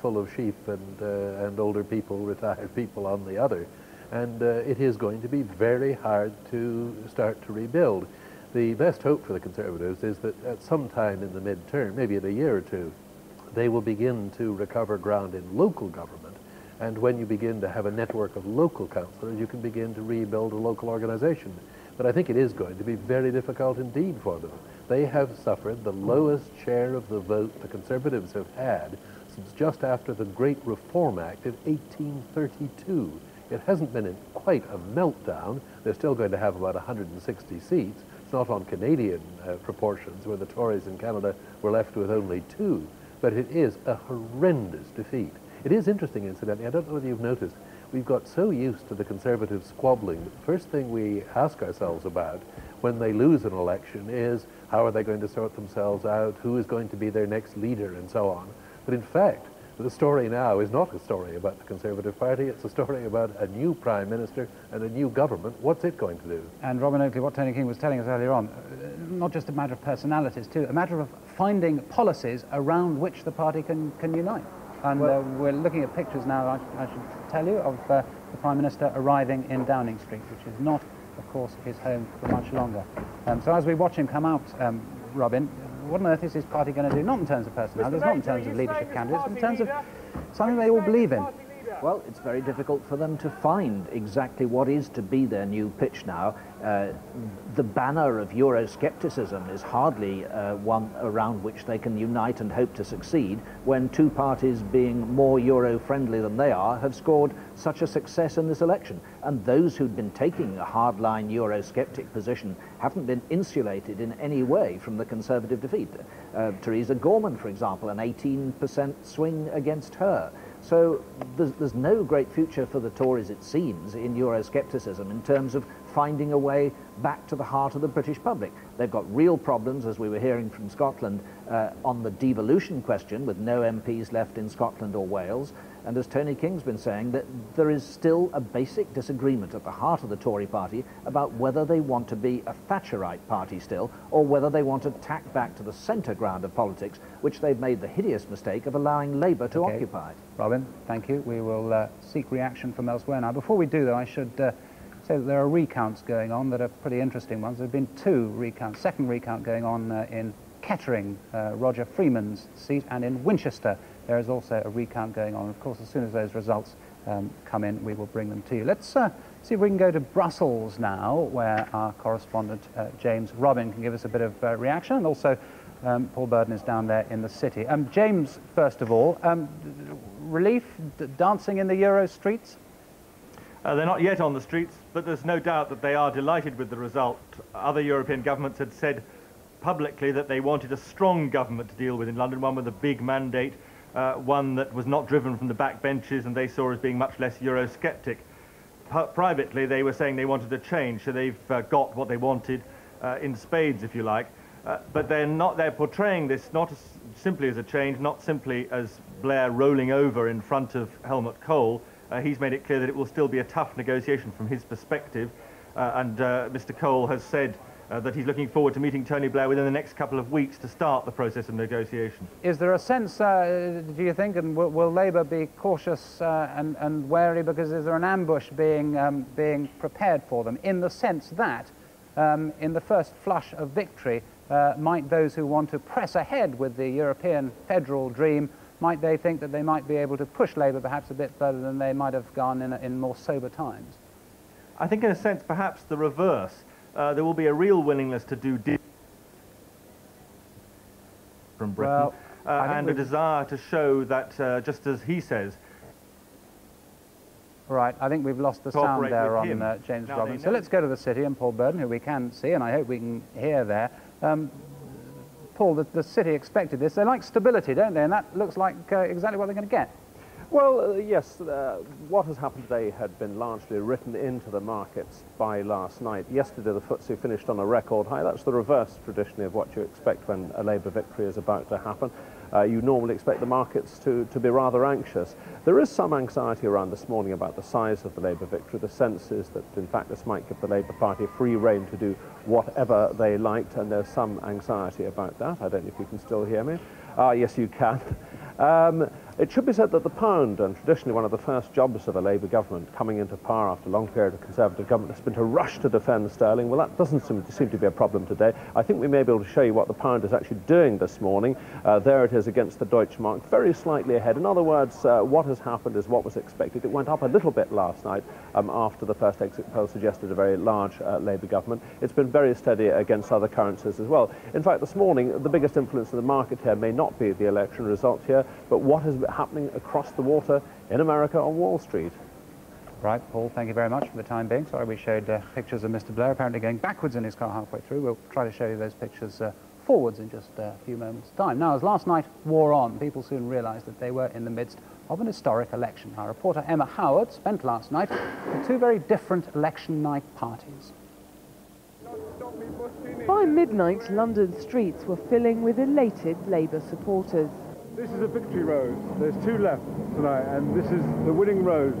full of sheep and older people, retired people on the other. And it is going to be very hard to start to rebuild. The best hope for the Conservatives is that at some time in the mid-term, maybe in a year or two, they will begin to recover ground in local government. And when you begin to have a network of local councillors, you can begin to rebuild a local organisation. But I think it is going to be very difficult indeed for them. They have suffered the lowest share of the vote the Conservatives have had since just after the Great Reform Act of 1832. It hasn't been in quite a meltdown. They're still going to have about 160 seats. It's not on Canadian proportions, where the Tories in Canada were left with only 2. But it is a horrendous defeat. It is interesting, incidentally, I don't know whether you've noticed, we've got so used to the Conservatives squabbling, the first thing we ask ourselves about when they lose an election is, how are they going to sort themselves out, who is going to be their next leader, and so on. But in fact, the story now is not a story about the Conservative Party, it's a story about a new Prime Minister and a new government. What's it going to do? And Robin Oakley, what Tony King was telling us earlier on, not just a matter of personalities too, a matter of finding policies around which the party can unite. And well, we're looking at pictures now, I should tell you, of the Prime Minister arriving in Downing Street, which is not, of course, his home for much longer. So as we watch him come out, Robin, what on earth is his party going to do? Not in terms of personalities, not in terms of leadership candidates, but in terms of something they all believe in. Well, it's very difficult for them to find exactly what is to be their new pitch now. The banner of Euroscepticism is hardly one around which they can unite and hope to succeed, when two parties being more Euro-friendly than they are have scored such a success in this election. And those who'd been taking a hardline Eurosceptic position haven't been insulated in any way from the Conservative defeat. Theresa Gorman, for example, an 18% swing against her. So there's no great future for the Tories, it seems, in Euroscepticism in terms of finding a way back to the heart of the British public. They've got real problems, as we were hearing from Scotland, on the devolution question, with no MPs left in Scotland or Wales. And as Tony King's been saying, that there is still a basic disagreement at the heart of the Tory party about whether they want to be a Thatcherite party still, or whether they want to tack back to the centre ground of politics, which they've made the hideous mistake of allowing Labour to occupy. Robin, thank you. We will seek reaction from elsewhere. Now, before we do, though, I should say that there are recounts going on that are pretty interesting ones. There have been 2 recounts, second recount going on in Kettering, Roger Freeman's seat, and in Winchester. There is also a recount going on. Of course, as soon as those results come in, we will bring them to you. Let's see if we can go to Brussels now, where our correspondent, James Robin, can give us a bit of reaction. And also, Paul Burden is down there in the city. James, first of all, relief, dancing in the Euro streets? They're not yet on the streets, but there's no doubt that they are delighted with the result. Other European governments had said publicly that they wanted a strong government to deal with in London, one with a big mandate, one that was not driven from the back benches and they saw as being much less Eurosceptic. Privately, they were saying they wanted a change, so they've got what they wanted in spades, if you like. But they're portraying this not as simply as a change, not simply as Blair rolling over in front of Helmut Kohl. He's made it clear that it will still be a tough negotiation from his perspective. And Mr. Kohl has said that he's looking forward to meeting Tony Blair within the next couple of weeks to start the process of negotiation. Is there a sense, do you think, and will Labour be cautious and wary, because is there an ambush being prepared for them, in the sense that in the first flush of victory, might those who want to press ahead with the European federal dream, might they think that they might be able to push Labour perhaps a bit further than they might have gone in more sober times? I think in a sense perhaps the reverse. there will be a real willingness to do deal from Britain, and a desire to show that, just as he says. Right, I think we've lost the sound there on James Robinson. So let's go to the city and Paul Burden, who we can see, and I hope we can hear there. Paul, the city expected this. They like stability, don't they? And that looks like exactly what they're going to get. Well, yes, what has happened today had been largely written into the markets by last night. Yesterday, the FTSE finished on a record high. That's the reverse, traditionally, of what you expect when a Labour victory is about to happen. You normally expect the markets to be rather anxious. There is some anxiety around this morning about the size of the Labour victory. The sense is that, in fact, this might give the Labour Party free rein to do whatever they liked, and there's some anxiety about that. I don't know if you can still hear me. Ah, yes, you can. It should be said that the pound, and traditionally one of the first jobs of a Labour government coming into power after a long period of Conservative government, has been to rush to defend sterling. Well, that doesn't seem to be a problem today. I think we may be able to show you what the pound is actually doing this morning. There it is against the Deutsche Mark, very slightly ahead. In other words, what has happened is what was expected. It went up a little bit last night after the first exit poll suggested a very large Labour government. It's been very steady against other currencies as well. In fact, this morning, the biggest influence in the market here may not be the election results here, but what has happening across the water in America on Wall Street. Right, Paul, thank you very much for the time being. Sorry we showed pictures of Mr. Blair apparently going backwards in his car halfway through. We'll try to show you those pictures forwards in just a few moments' time. Now, as last night wore on, people soon realised that they were in the midst of an historic election. Our reporter Emma Howard spent last night with two very different election night parties. By midnight, London streets were filling with elated Labour supporters. This is a victory rose. There's two left tonight, and this is the winning rose.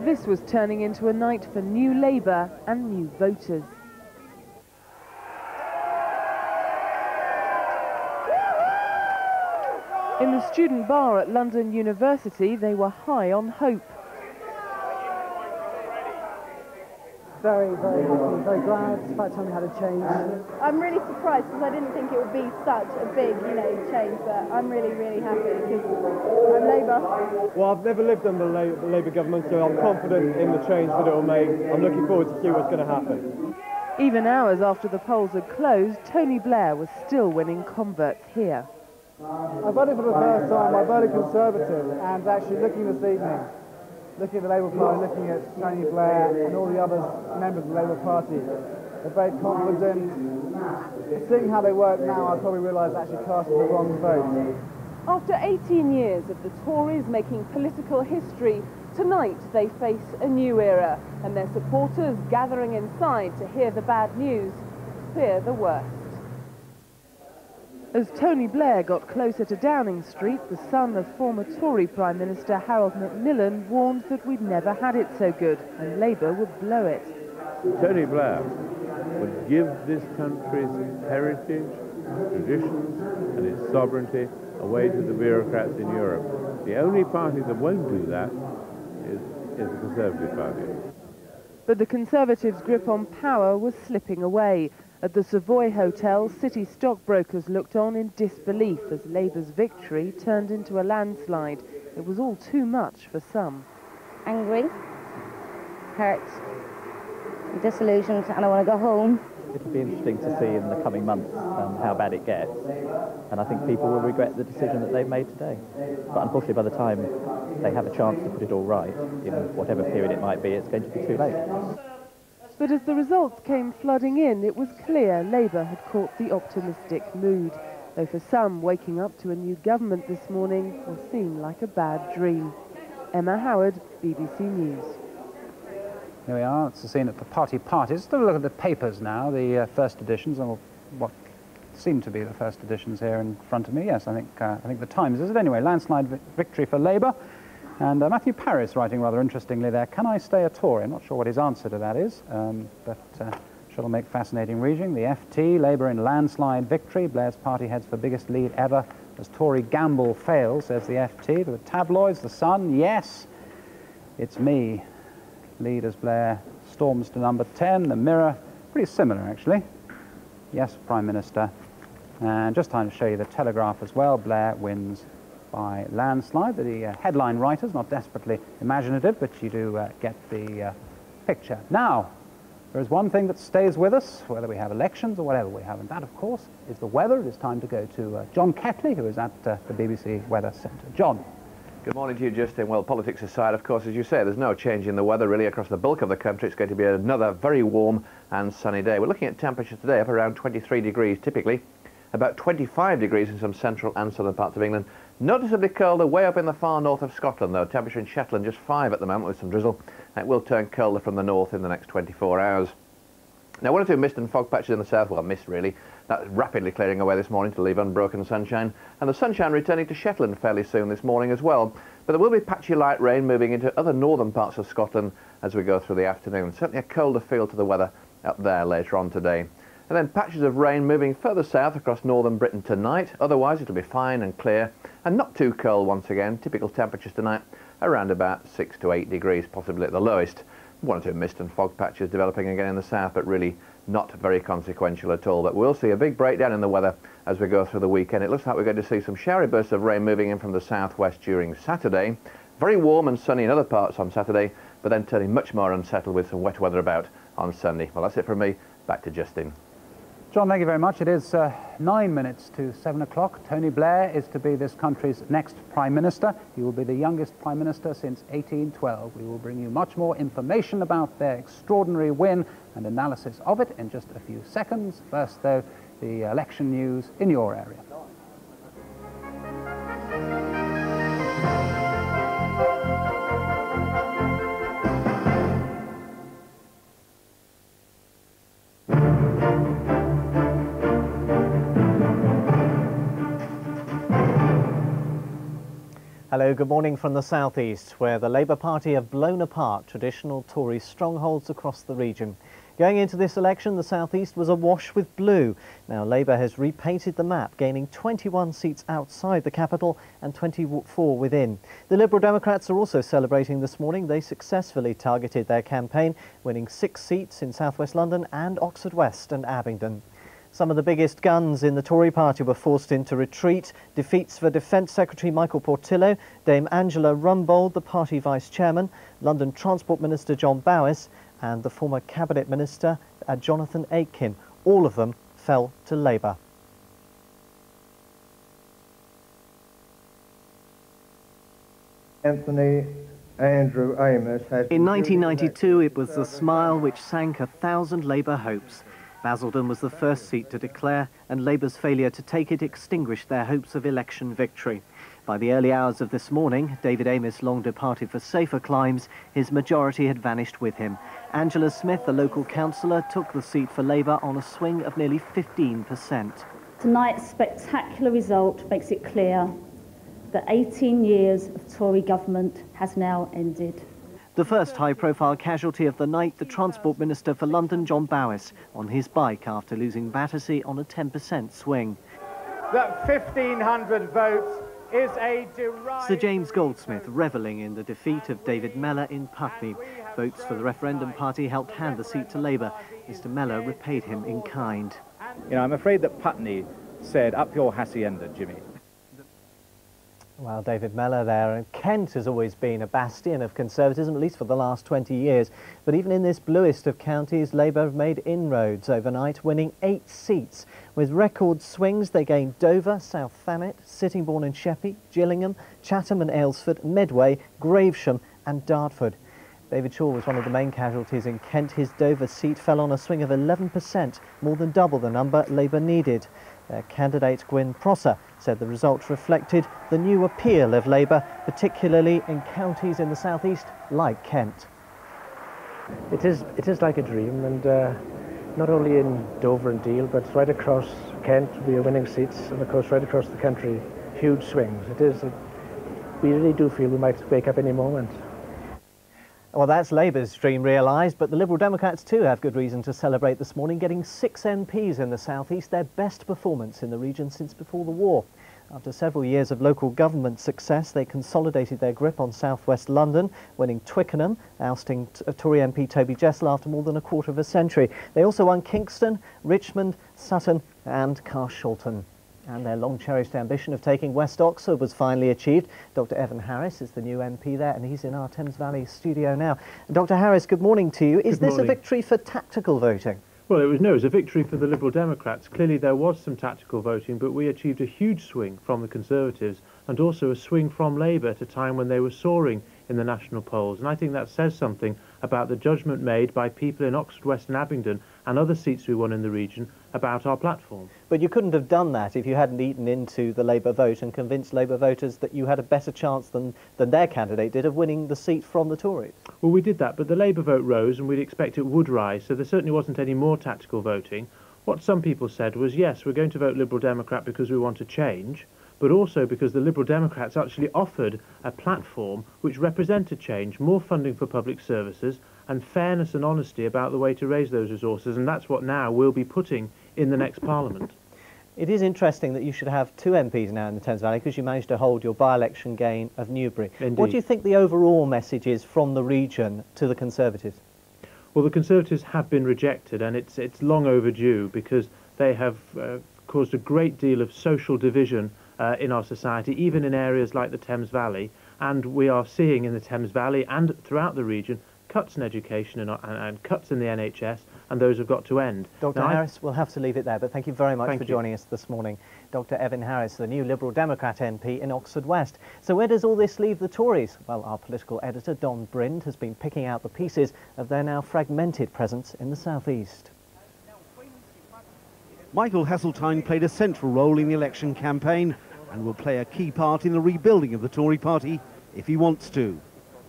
This was turning into a night for new Labour and new voters. In the student bar at London University, they were high on hope. Very, very happy, very glad. It's about time we had a change. I'm really surprised because I didn't think it would be such a big, you know, change, but I'm really, really happy because I'm Labour. Well, I've never lived under the Labour government, so I'm confident in the change that it will make. I'm looking forward to see what's going to happen. Even hours after the polls had closed, Tony Blair was still winning converts here. I voted for the first time. I voted Conservative, and actually looking this evening, looking at the Labour Party, looking at Tony Blair and all the other members of the Labour Party, they're very confident. Seeing how they work now, I probably realise I actually cast the wrong vote. After 18 years of the Tories making political history, tonight they face a new era, and their supporters, gathering inside to hear the bad news, fear the worst. As Tony Blair got closer to Downing Street, the son of former Tory Prime Minister Harold Macmillan warned that we'd never had it so good and Labour would blow it. Tony Blair would give this country's heritage, traditions and its sovereignty away to the bureaucrats in Europe. The only party that won't do that is the Conservative Party. But the Conservatives' grip on power was slipping away. At the Savoy Hotel, city stockbrokers looked on in disbelief as Labour's victory turned into a landslide. It was all too much for some. Angry, hurt, disillusioned, and I want to go home. It'll be interesting to see in the coming months how bad it gets, and I think people will regret the decision that they've made today. But unfortunately, by the time they have a chance to put it all right, in whatever period it might be, it's going to be too late. But as the results came flooding in, it was clear Labour had caught the optimistic mood, though for some, waking up to a new government this morning will seem like a bad dream. Emma Howard, BBC News. Here we are, it's the scene at the party parties. Let's have a look at the papers now, the first editions, or what seem to be the first editions here in front of me. Yes, I think the Times is it anyway. Landslide victory for Labour. And Matthew Parris writing rather interestingly there, can I stay a Tory? I'm not sure what his answer to that is, but shall make fascinating reading. The FT, Labour in landslide victory, Blair's party heads for biggest lead ever as Tory gamble fails, says the FT. The tabloids, the Sun, yes, it's me. Lead as Blair storms to number 10, the Mirror, pretty similar actually. Yes, Prime Minister. And just time to show you the Telegraph as well, Blair wins by landslide. The headline writers, not desperately imaginative, but you do get the picture. Now, There is one thing that stays with us, whether we have elections or whatever we have, and that, of course, is the weather. It is time to go to John Catley, who is at the BBC Weather Centre. John. Good morning to you, Justin. Well, politics aside, of course, as you say, there's no change in the weather really across the bulk of the country. It's going to be another very warm and sunny day. We're looking at temperatures today up around 23 degrees typically, about 25 degrees in some central and southern parts of England. Noticeably colder way up in the far north of Scotland, though. Temperature in Shetland just 5 at the moment with some drizzle. It will turn colder from the north in the next 24 hours. Now, one or two mist and fog patches in the south, well, mist really, that's rapidly clearing away this morning to leave unbroken sunshine, and the sunshine returning to Shetland fairly soon this morning as well. But there will be patchy light rain moving into other northern parts of Scotland as we go through the afternoon. Certainly a colder feel to the weather up there later on today. And then patches of rain moving further south across northern Britain tonight. Otherwise, it'll be fine and clear and not too cold once again. Typical temperatures tonight around about 6 to 8 degrees, possibly at the lowest. One or two mist and fog patches developing again in the south, but really not very consequential at all. But we'll see a big breakdown in the weather as we go through the weekend. It looks like we're going to see some showery bursts of rain moving in from the southwest during Saturday. Very warm and sunny in other parts on Saturday, but then turning much more unsettled with some wet weather about on Sunday. Well, that's it from me. Back to Justin. John, thank you very much. It is 9 minutes to 7 o'clock. Tony Blair is to be this country's next Prime Minister. He will be the youngest Prime Minister since 1812. We will bring you much more information about their extraordinary win and analysis of it in just a few seconds. First, though, the election news in your area. Hello, good morning from the southeast, where the Labour Party have blown apart traditional Tory strongholds across the region. Going into this election, the southeast was awash with blue. Now Labour has repainted the map, gaining 21 seats outside the capital and 24 within. The Liberal Democrats are also celebrating this morning. They successfully targeted their campaign, winning 6 seats in southwest London and Oxford West and Abingdon. Some of the biggest guns in the Tory party were forced into retreat. Defeats for Defence Secretary Michael Portillo, Dame Angela Rumbold, the party vice chairman, London Transport Minister John Bowis and the former cabinet minister Jonathan Aitken. All of them fell to Labour. Anthony Andrew Amos has... In 1992, it was the smile which sank 1,000 Labour hopes. Basildon was the first seat to declare, and Labour's failure to take it extinguished their hopes of election victory. By the early hours of this morning, David Amos, long departed for safer climes, his majority had vanished with him. Angela Smith, the local councillor, took the seat for Labour on a swing of nearly 15%. Tonight's spectacular result makes it clear that 18 years of Tory government has now ended. The first high-profile casualty of the night, the Transport Minister for London, John Bowis, on his bike after losing Battersea on a 10% swing. That 1,500 votes is a derisive... Sir James Goldsmith revelling in the defeat of David Mellor in Putney. Votes for the referendum party helped hand the seat to Labour. Mr Mellor repaid him in kind. You know, I'm afraid that Putney said, "Up your hacienda, Jimmy." Well, David Mellor there, and Kent has always been a bastion of conservatism, at least for the last 20 years. But even in this bluest of counties, Labour have made inroads overnight, winning 8 seats. With record swings, they gained Dover, South Thanet, Sittingbourne and Sheppey, Gillingham, Chatham and Aylesford, Medway, Gravesham and Dartford. David Shaw was one of the main casualties in Kent. His Dover seat fell on a swing of 11%, more than double the number Labour needed. Their candidate Gwyn Prosser said the results reflected the new appeal of Labour, particularly in counties in the southeast like Kent. It is like a dream, and not only in Dover and Deal, but right across Kent we are winning seats, and of course right across the country, huge swings. It is, we really do feel we might wake up any moment. Well, that's Labour's dream realised, but the Liberal Democrats too have good reason to celebrate this morning, getting 6 MPs in the southeast, their best performance in the region since before the war. After several years of local government success, they consolidated their grip on southwest London, winning Twickenham, ousting Tory MP Toby Jessel after more than a quarter of a century. They also won Kingston, Richmond, Sutton and Carshalton. And their long-cherished ambition of taking West Oxford was finally achieved. Dr. Evan Harris is the new MP there, and he's in our Thames Valley studio now. Dr. Harris, good morning to you. Is this a victory for tactical voting? Well, it was a victory for the Liberal Democrats. Clearly there was some tactical voting, but we achieved a huge swing from the Conservatives and also a swing from Labour at a time when they were soaring in the national polls. And I think that says something about the judgment made by people in Oxford West and Abingdon and other seats we won in the region about our platform. But you couldn't have done that if you hadn't eaten into the Labour vote and convinced Labour voters that you had a better chance than their candidate did of winning the seat from the Tories. Well, we did that, but the Labour vote rose and we'd expect it would rise, so there certainly wasn't any more tactical voting. What some people said was, yes, we're going to vote Liberal Democrat because we want to change, but also because the Liberal Democrats actually offered a platform which represented change, more funding for public services and fairness and honesty about the way to raise those resources, and that's what now we'll be putting in the next Parliament. It is interesting that you should have two MPs now in the Thames Valley because you managed to hold your by-election gain of Newbury. Indeed. What do you think the overall message is from the region to the Conservatives? Well, the Conservatives have been rejected, and it's long overdue because they have caused a great deal of social division in our society, even in areas like the Thames Valley, and we are seeing in the Thames Valley and throughout the region cuts in education and cuts in the NHS, and those have got to end. Dr. Harris, we'll have to leave it there, but thank you very much for joining us this morning. Dr. Evan Harris, the new Liberal Democrat MP in Oxford West. So where does all this leave the Tories? Well, our political editor, Don Brind, has been picking out the pieces of their now fragmented presence in the South East. Michael Heseltine played a central role in the election campaign and will play a key part in the rebuilding of the Tory party if he wants to.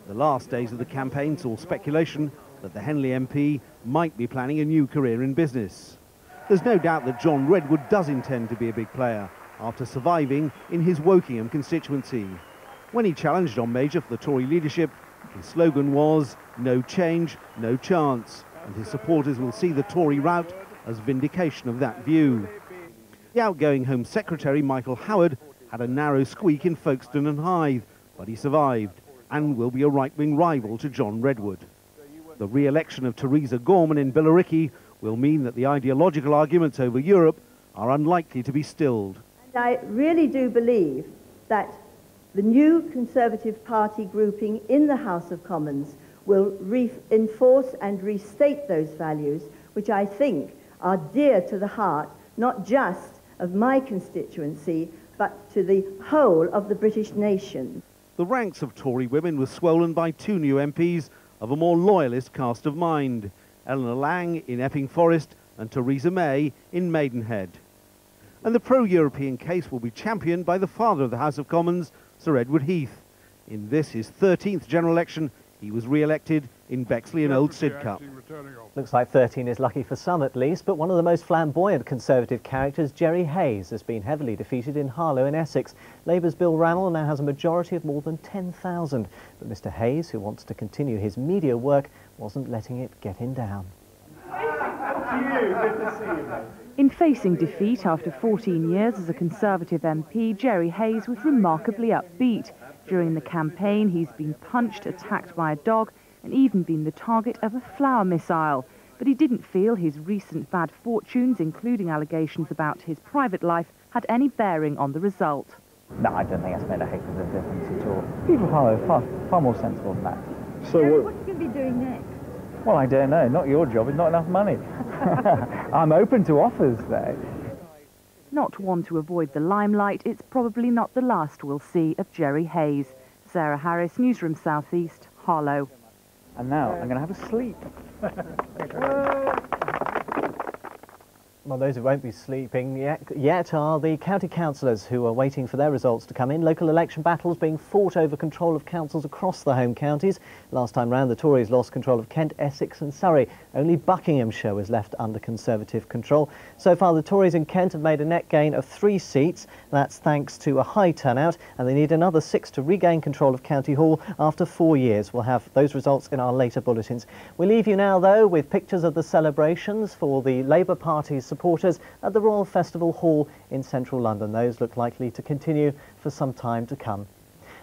The last days of the campaign saw speculation that the Henley MP might be planning a new career in business. There's no doubt that John Redwood does intend to be a big player after surviving in his Wokingham constituency. When he challenged John Major for the Tory leadership, his slogan was, "No change, no chance," and his supporters will see the Tory rout as vindication of that view. The outgoing Home Secretary, Michael Howard, had a narrow squeak in Folkestone and Hythe, but he survived and will be a right-wing rival to John Redwood. The re-election of Theresa Gorman in Billericay will mean that the ideological arguments over Europe are unlikely to be stilled. And I really do believe that the new Conservative Party grouping in the House of Commons will reinforce and restate those values, which I think are dear to the heart, not just of my constituency, but to the whole of the British nation. The ranks of Tory women were swollen by two new MPs of a more loyalist cast of mind, Eleanor Lang in Epping Forest and Theresa May in Maidenhead. And the pro-European case will be championed by the father of the House of Commons, Sir Edward Heath. In this, his 13th general election, he was re-elected in Bexley and Old Sidcup. Looks like 13 is lucky for some at least, but one of the most flamboyant Conservative characters, Gerry Hayes, has been heavily defeated in Harlow in Essex. Labour's Bill Rannell now has a majority of more than 10,000. But Mr Hayes, who wants to continue his media work, wasn't letting it get him down. In facing defeat after 14 years as a Conservative MP, Gerry Hayes was remarkably upbeat. During the campaign, he's been punched, attacked by a dog, and even been the target of a flower missile. But he didn't feel his recent bad fortunes, including allegations about his private life, had any bearing on the result. No, I don't think that's made a heck of a difference at all. People are far more sensible than that. So what are you going to be doing next? Well, I don't know. Not your job. It's not enough money. I'm open to offers, though. Not one to avoid the limelight, it's probably not the last we'll see of Gerry Hayes. Sarah Harris, Newsroom South East, Harlow. And now I'm going to have a sleep. Well, those who won't be sleeping yet are the county councillors who are waiting for their results to come in. Local election battles being fought over control of councils across the home counties. Last time round, the Tories lost control of Kent, Essex and Surrey. Only Buckinghamshire was left under Conservative control. So far, the Tories in Kent have made a net gain of 3 seats. That's thanks to a high turnout, and they need another 6 to regain control of County Hall after 4 years. We'll have those results in our later bulletins. We leave you now, though, with pictures of the celebrations for the Labour Party's supporters at the Royal Festival Hall in central London. Those look likely to continue for some time to come.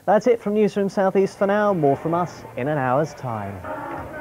That's it from Newsroom Southeast for now. More from us in an hour's time.